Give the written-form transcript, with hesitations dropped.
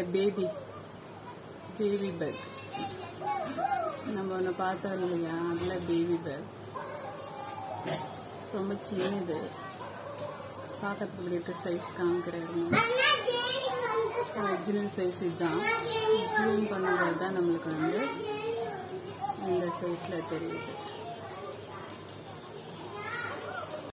அதில் baby back நம்ம ஒன்று பார்த்தோம் இல்லையா, அதில் பேபி பேக் ரொம்ப சின்னது. பார்க்கறதுக்கு லிட்டர் சைஸ் காமிக்கிறாரு. ஒரிஜினல் சைஸ் இதுதான். ஜூம் பண்ணும்போது தான் நம்மளுக்கு வந்து இந்த சைஸில் தெரியுது.